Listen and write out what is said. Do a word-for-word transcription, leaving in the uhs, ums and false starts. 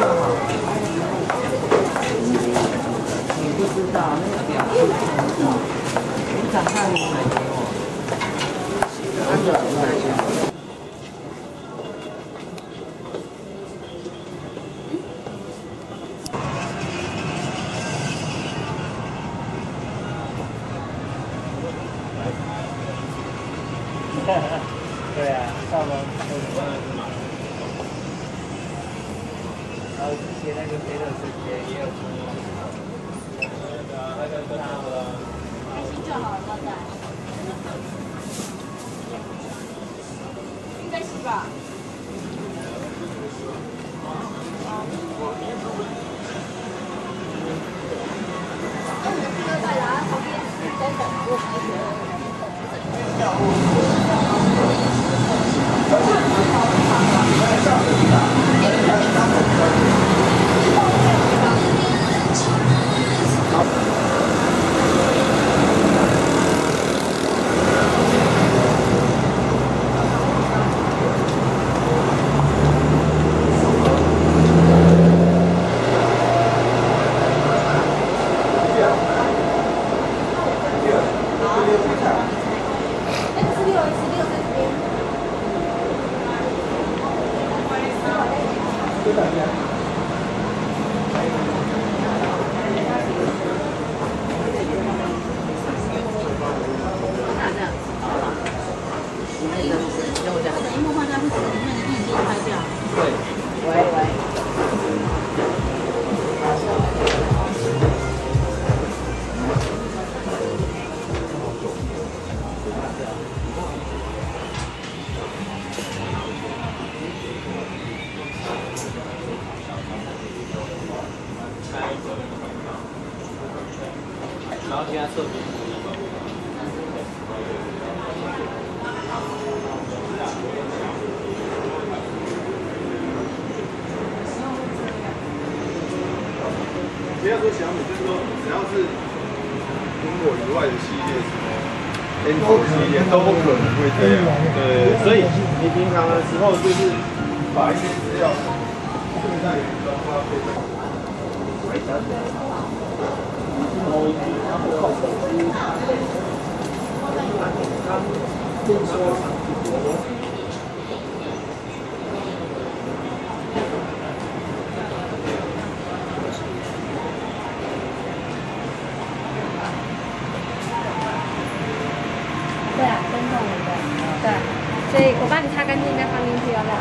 你不知道那个表是什么？你长大了没有？真的没有。 对啊，到了那个，然后之前那个飞乐世界也有出过，那个那个跟他们，开心就好了，现在，应该是吧？那你们不要再拿旁边再等我同学。 然后现在特别不一样。不要说小米，就是说只要是苹果以外的系列，什么 Apple 系列都可能会这样。对，所以你平常的时候就是把一些资料存在云端化，可以在。 对啊，真的，对，所以我帮你擦干净再放进去，要不要？